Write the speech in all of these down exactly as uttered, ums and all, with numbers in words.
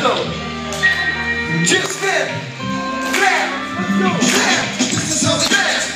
Go. Just flip, flip, flip. This is how it is.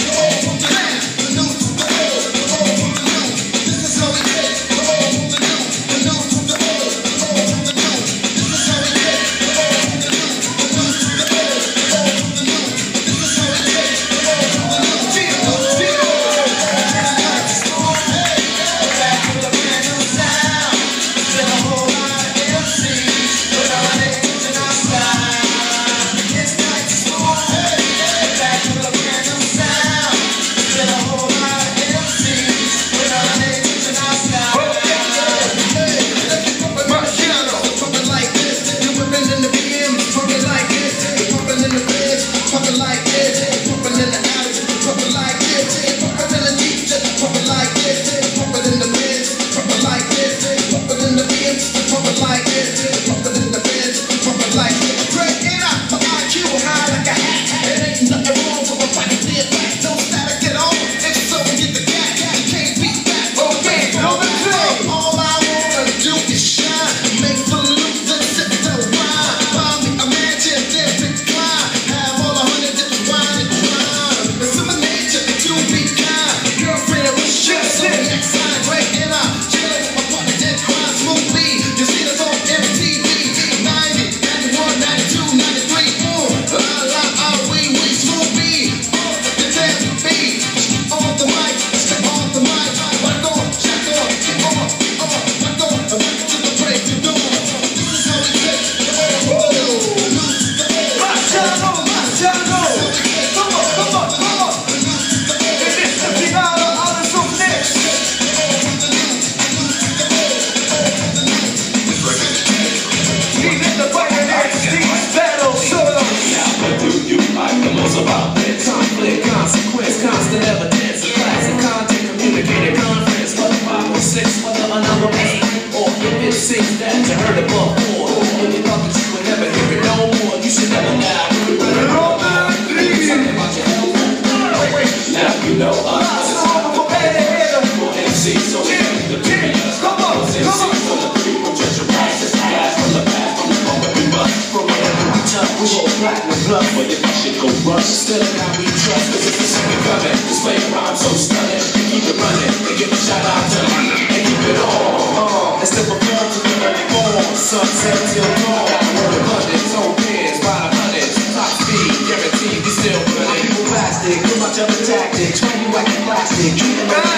Tactics, when you act plastic, treat them like